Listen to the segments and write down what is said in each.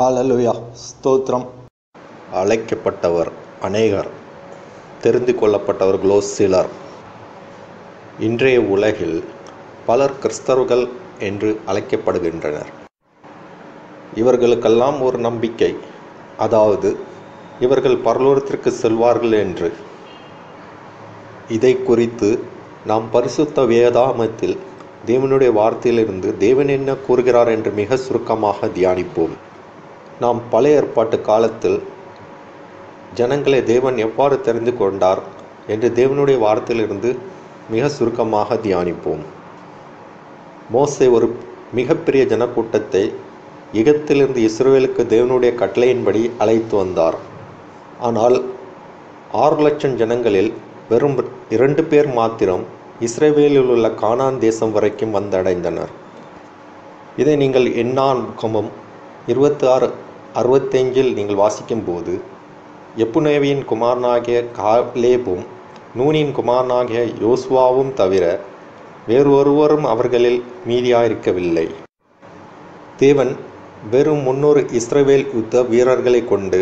Hallelujah ஸ்தோத்ரம். அழைக்கப்பட்டவர் அநேகர், தெரிந்து கொள்ளப்பட்டவர்களோ சிலர். இன்றைய உலகில் பலர் கிறிஸ்தவர்கள் என்று அழைக்கப்படுகின்றனர். இவர்களுக்கெல்லாம் ஒரு நம்பிக்கை, அதாவது இவர்கள் பரலோகத்திற்கு செல்வார்கள் என்று. இதை குறித்து நாம் பரிசுத்த வேதாகமத்தில் தேவனுடைய வார்த்தையிலிருந்து தேவன் என்ன கூறுகிறார் என்று மிக சுருக்கமாக தியானிப்போம். நாம் பழைய ஏற்பாட்டு காலத்தில் ஜனங்களை தேவன் எவ்வாறு தெரிந்து கொண்டார் என்று தேவனுடைய வார்த்தையிலிருந்து மிக சுருக்கமாக தியானிப்போம். மோசே ஒரு மிகப்பெரிய ஜனக்கூட்டத்தை எகிப்திலிருந்து இஸ்ரவேலுக்கு தேவனுடைய கட்டளையின்படி அழைத்து வந்தார். ஆனால் 6 லட்சம் ஜனங்களில் வெறும் 2 பேர் மாத்திரம் இஸ்ரேவேலில் உள்ள கானான் தேசம் வரைக்கும் வந்தடைந்தனர். இதை நீங்கள் எண்ணாகமம் 26:65 நீங்கள் வாசிக்கும்போது, எப்புனேவியின் குமாரனாகிய காலேபும் நூனின் குமாரனாகிய யோசுவாவும் தவிர வேறொருவரும் அவர்களில் மீதியாயிருக்கவில்லை. தேவன் வெறும் 300 இஸ்ரவேல் யுத்த வீரர்களை கொண்டு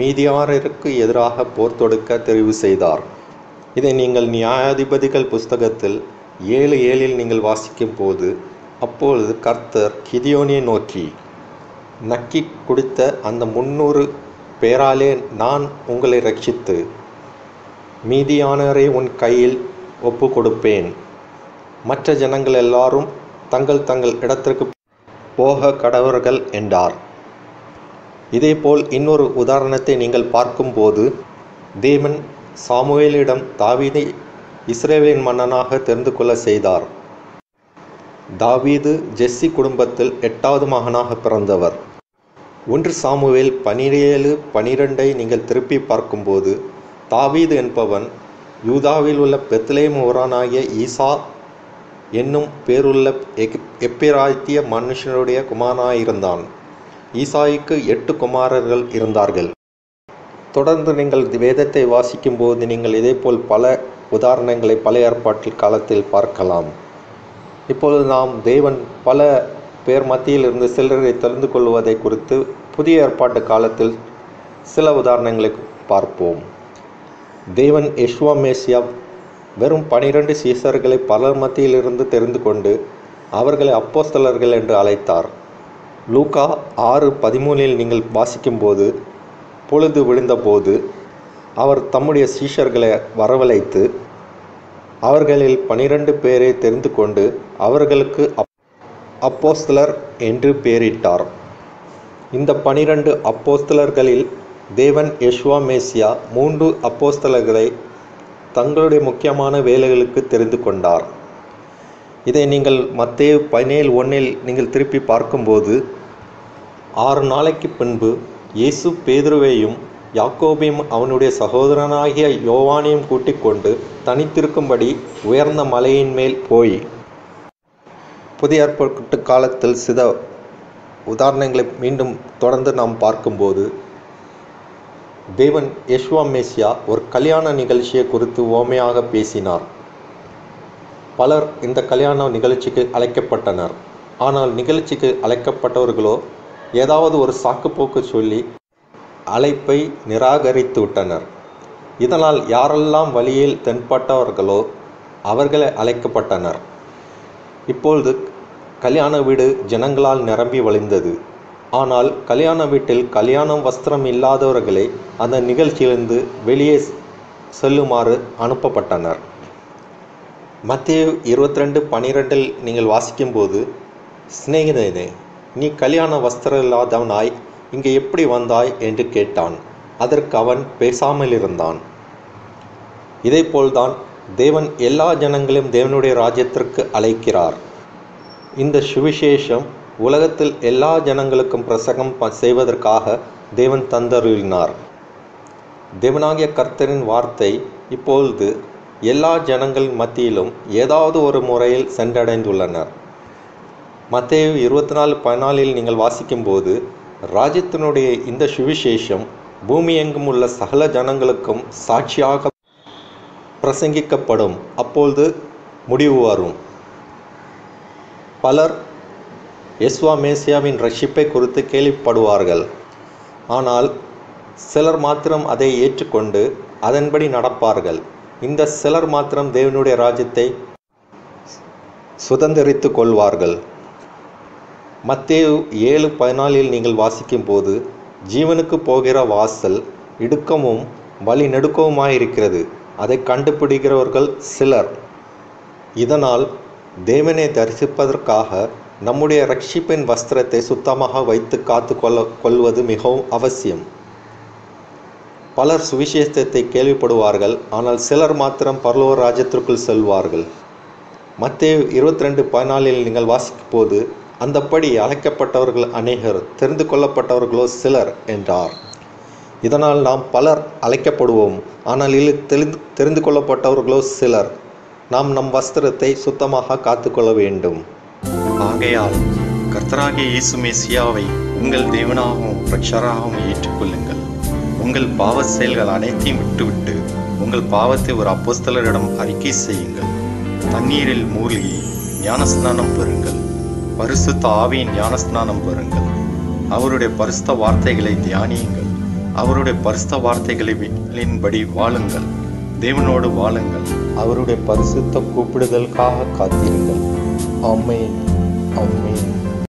மீதியாரருக்கு எதிராக போர் தொடுக்க தெரிவு செய்தார். இதை நீங்கள் நியாயாதிபதிகள் புஸ்தகத்தில் 7:7 நீங்கள் வாசிக்கும் போது, அப்பொழுது கர்த்தர் கிதியோனை நோக்கி, நக்கி குடித்த அந்த 300 பேராலே நான் உங்களை ரட்சித்து மீதியானரை உன் கையில் ஒப்பு கொடுப்பேன். மற்ற ஜனங்கள் எல்லாரும் தங்கள் தங்கள் இடத்திற்கு போக கடவர்கள் என்றார். இதேபோல் இன்னொரு உதாரணத்தை நீங்கள் பார்க்கும்போது, தேவன் சாமுவேலிடம் தாவீதை இஸ்ரேலின் மன்னனாக தெரிந்து கொள்ள செய்தார். தாவீது ஜெஸ்ஸி குடும்பத்தில் 8வது மகனாக பிறந்தவர். 1 சாமுவேல் 17:12 நீங்கள் திருப்பி பார்க்கும்போது, தாவீது என்பவன் யூதாவில் உள்ள பெத்லெஹேம் ஊரானாகிய ஈசா என்னும் பேருள்ள எப்பிராத்திய மனுஷனுடைய குமாரனாயிருந்தான். ஈசாய்க்கு 8 குமாரர்கள் இருந்தார்கள். தொடர்ந்து நீங்கள் வேதத்தை வாசிக்கும் போது நீங்கள் இதேபோல் பல உதாரணங்களை பழைய ஏற்பாட்டில் காலத்தில் பார்க்கலாம். இப்பொழுது நாம் தேவன் பல பேர் மத்தியிலிருந்து சிலரை தெரிந்து கொள்வதை குறித்து புதிய ஏற்பாட்டு காலத்தில் சில உதாரணங்களை பார்ப்போம். தேவன் எஷ்வா மேசியா வெறும் 12 சீசர்களை பலர் மத்தியிலிருந்து தெரிந்து கொண்டு அவர்களை அப்போஸ்தலர்கள் என்று அழைத்தார். லூக்கா 6:13 நீங்கள் வாசிக்கும்போது, பொழுது விழுந்தபோது அவர் தம்முடைய சீஷர்களை வரவழைத்து அவர்களில் 12 பேரை தெரிந்து கொண்டு அவர்களுக்கு அப்போஸ்தலர் என்று பெயரிட்டார். இந்த 12 அப்போஸ்தலர்களில் தேவன் யெசுவா மேசியா 3 அப்போஸ்தலர்களை தங்களுடைய முக்கியமான வேலைகளுக்கு தெரிந்து கொண்டார். இதை நீங்கள் மத்தேயு 17:1 நீங்கள் திருப்பி பார்க்கும்போது, 6 நாளைக்கு பின்பு இயேசு பேதுருவையும் யாக்கோபையும் அவனுடைய சகோதரனாகிய யோவானையும் கூட்டிக் கொண்டு தனித்திருக்கும்படி உயர்ந்த மலையின் மேல் போய். புதிய ஏற்பாட்டு காலத்தில் சில உதாரணங்களை மீண்டும் தொடர்ந்து நாம் பார்க்கும்போது, தேவன் யெசுவா மேசியா ஒரு கல்யாண நிகழ்ச்சியை குறித்து ஓமையாக பேசினார். பலர் இந்த கல்யாண நிகழ்ச்சிக்கு அழைக்கப்பட்டனர். ஆனால் நிகழ்ச்சிக்கு அழைக்கப்பட்டவர்களோ ஏதாவது ஒரு சாக்குப்போக்கு சொல்லி அழைப்பை நிராகரித்து விட்டனர். இதனால் யாரெல்லாம் வழியில் தென்பட்டவர்களோ அவர்களே அழைக்கப்பட்டனர். இப்பொழுது கல்யாண வீடு ஜனங்களால் நிரம்பி வழிந்தது. ஆனால் கல்யாண வீட்டில் கல்யாணம் வஸ்திரம் இல்லாதவர்களே அந்த நிகழ்ச்சியிலிருந்து வெளியே செல்லுமாறு அனுப்பப்பட்டனர். மத்தேயு 22:12 நீங்கள் வாசிக்கும்போது, சிநேகிதனே, நீ கல்யாண வஸ்திரம் இல்லாதவனாய் இங்கே எப்படி வந்தாய் என்று கேட்டான். அதற்கு அவன் பேசாமல் இருந்தான். இதேபோல்தான் தேவன் எல்லா ஜனங்களையும் தேவனுடைய ராஜ்யத்திற்கு அழைக்கிறார். இந்த சுவிசேஷம் உலகத்தில் எல்லா ஜனங்களுக்கும் பிரசங்கம் செய்வதற்காக தேவன் தந்தருளினார். தேவனாகிய கர்த்தரின் வார்த்தை இப்பொழுது எல்லா ஜனங்கள் மத்தியிலும் ஏதாவது ஒரு முறையில் சென்றடைந்துள்ளனர். மத்தேயு 24:14 நீங்கள் வாசிக்கும்போது, ராஜ்யத்தினுடைய இந்த சுவிசேஷம் பூமி எங்கும் உள்ள சகல ஜனங்களுக்கும் சாட்சியாக பிரசங்கிக்கப்படும், அப்பொழுது முடிவு வரும். பலர் யெசுவா மேசியாவின் ரட்சிப்பை குறித்து கேள்விப்படுவார்கள். ஆனால் சிலர் மாத்திரம் அதை ஏற்றுக்கொண்டு அதன்படி நடப்பார்கள். இந்த சிலர் மாத்திரம் தேவனுடைய ராஜ்யத்தை சுதந்திரித்து கொள்வார்கள். மத்தேயு 7:14 நீங்கள் வாசிக்கும் போது, ஜீவனுக்கு போகிற வாசல் இடுக்கமும் வழி நெடுக்கவுமாயிருக்கிறது, அதை கண்டுபிடிக்கிறவர்கள் சிலர். இதனால் தேவனை தரிசிப்பதற்காக நம்முடைய ரட்சிப்பின் வஸ்திரத்தை சுத்தமாக வைத்து காத்து கொள்வது மிகவும் அவசியம். பலர் சுவிசேஷத்தை கேள்விப்படுவார்கள், ஆனால் சிலர் மாத்திரம் பரலோக ராஜ்யத்திற்குள் செல்வார்கள். மத்தேயு 22:14 நீங்கள் வாசிக்கும் போது, அந்தப்படி அழைக்கப்பட்டவர்கள் அநேகர், தெரிந்து கொள்ளப்பட்டவர்களோ சிலர் என்றார். இதனால் நாம் பலர் அழைக்கப்படுவோம், ஆனால் தெரிந்து கொள்ளப்பட்டவர்களோ சிலர். நாம் நம் வஸ்திரத்தை சுத்தமாக காத்துக்கொள்ள வேண்டும். ஆகையால் கர்த்தராகிய இயேசு மெசியாவை உங்கள் தேவனாகவும் ரட்சகராகவும் ஏற்றுக்கொள்ளுங்கள். உங்கள் பாவ செயல்கள் அனைத்தையும் விட்டுவிட்டு உங்கள் பாவத்தை ஒரு அப்போஸ்தலரிடம் அறிக்கை செய்யுங்கள். தண்ணீரில் மூழ்கி ஞானஸ்நானம் பெறுங்கள். பரிசுத்த ஆவியின் ஞானஸ்நானம் பெறுங்கள். அவருடைய பரிசுத்த வார்த்தைகளை தியானியுங்கள். அவருடைய பரிசுத்த வார்த்தைகளின்படி வாழுங்கள். தேவனோடு வாழுங்கள். அவருடைய பரிசுத்த கூப்பிடுதலுக்காக காத்திருங்கள். ஆமென், ஆமென்.